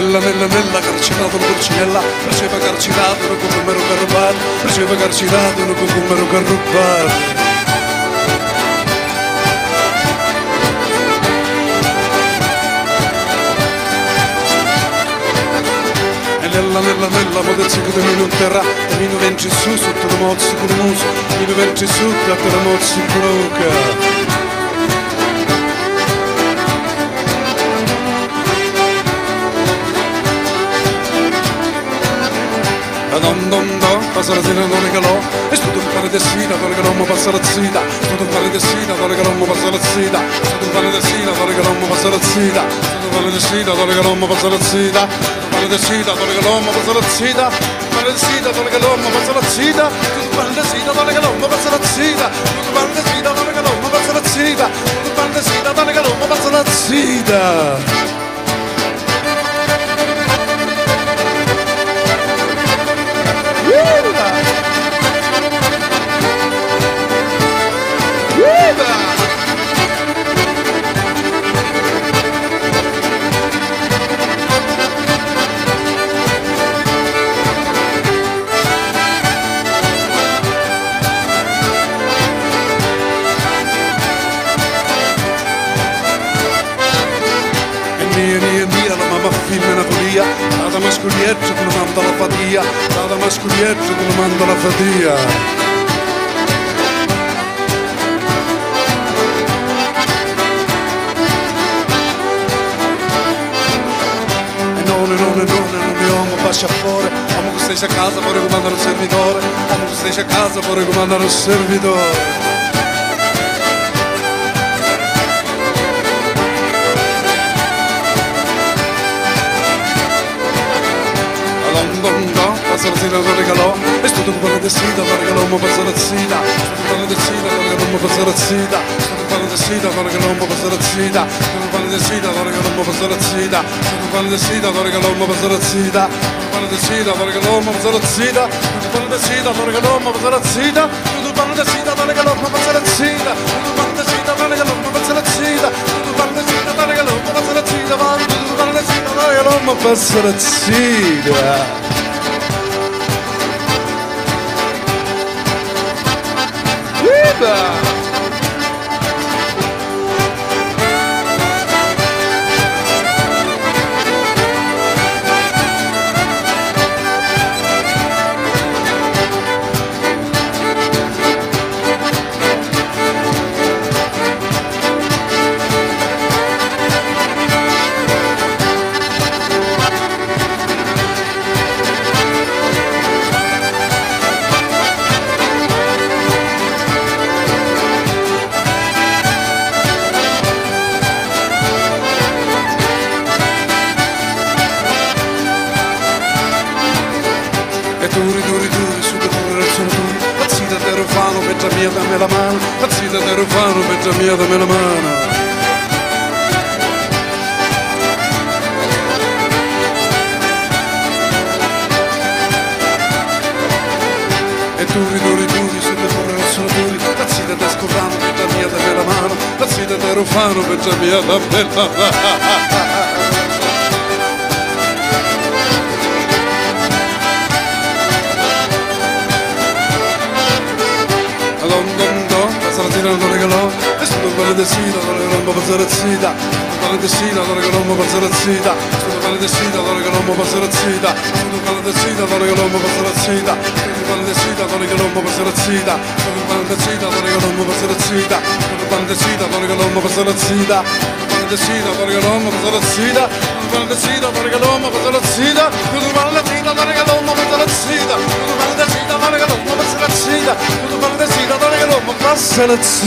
nella carcinata una porcinella, faceva carcinata una cocomero carrubar, faceva carcinata una cocomero carrubar. Nella modezza che mi non terrà, mi non venci su, sotto la mozza con il muso, mi non venci su, sotto la mozza con la bocca. Passa la sera non regalò, e studio fare destina, non regalò, ma passa la zita, studio fare destina, non regalò, ma passa la zita, studio fare destina, non regalò, ma passa la zita, studio fare destina, non regalò, ma passa la zita. Maldecida, dole galomma, passa la zita. Maldecida, dole galomma, passa la zita. Tutto maldecida, dole galomma, passa la zita. Tutto maldecida, dole galomma, passa la zita. Tutto maldecida, dole galomma, passa la zita. Dada masculieggio che lo manda la fatia, dada masculieggio che lo manda la fatia. E non mi uomo pascia fuori, uomo che stessi a casa vorrei comandare un servitore, uomo che stessi a casa vorrei comandare un servitore. Passa la zina, lo regalò, e studio con la destina, lo regalò, ma passa la zina, studio con la destina, lo regalò, ma passa la zina, studio con la destina, lo regalò, ma passa la zina, studio con la destina, lo regalò, ma passa la zina, studio con la destina, lo regalò, ma passa la zina, studio con la destina, lo regalò, ma passa la zina, studio con la destina, lo regalò, ma passa la zina, studio con la destina, lo regalò, ma passa la zina, studio con la destina, lo regalò, ma passa la zina, studio con la destina, lo regalò, ma passa la zina, studio con la destina, lo regalò, ma passa la zina. Mia, dammi la mano, pazzita te rufano, pezza mia, dammi la mano. E tu, su te fuori non sono duri, pazzita te scovano, pezza mia, dammi la mano, pazzita te rufano, pezza mia, dammi la mano. Non regalò, e studio con la destina, non regalò, ma passa la zita, studio con la destina, non regalò, ma passa la zita, studio con la destina, non regalò, ma passa la zita, studio con la destina, non regalò, ma passa la zita, studio con la destina, non regalò, ma passa la zita, studio con la destina, non regalò, ma passa la zita, studio con la destina, non regalò, ma passa la zita, studio con la destina, non regalò, ma passa la zita, studio con la destina, non regalò, ma passa la zita, studio con la destina, non regalò, ma passa la zita, studio con la destina, non regalò, ma passa la zita, studio con la destina, non regalò, ma passa la zita.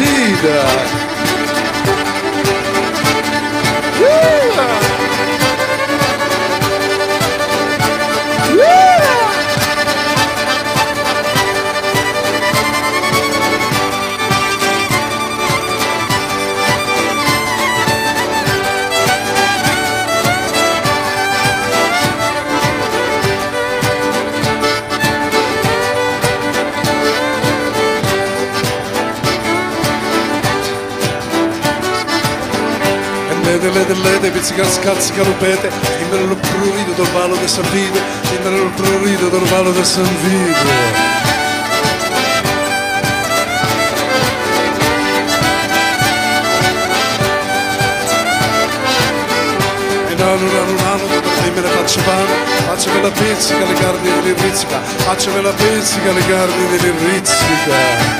lete, pizzica, scazzica, lupete, indere lo prurito del valo del San Vito, indere lo prurito del valo del San Vito. Me la faccio pane, facciami la pizzica, le carni dell'irrizzica, facciami la pizzica, le carni dell'irrizzica.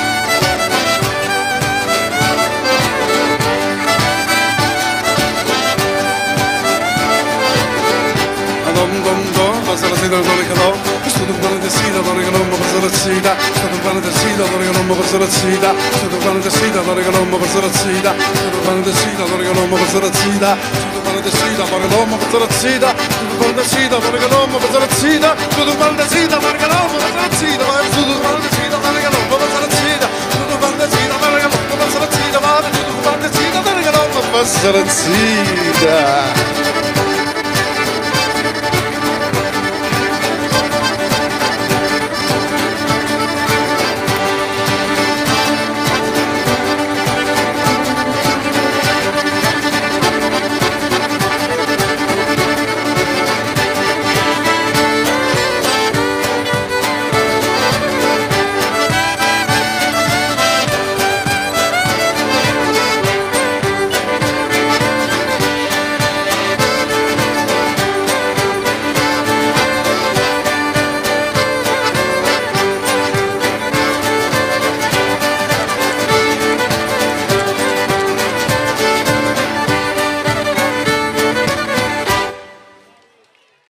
Sotto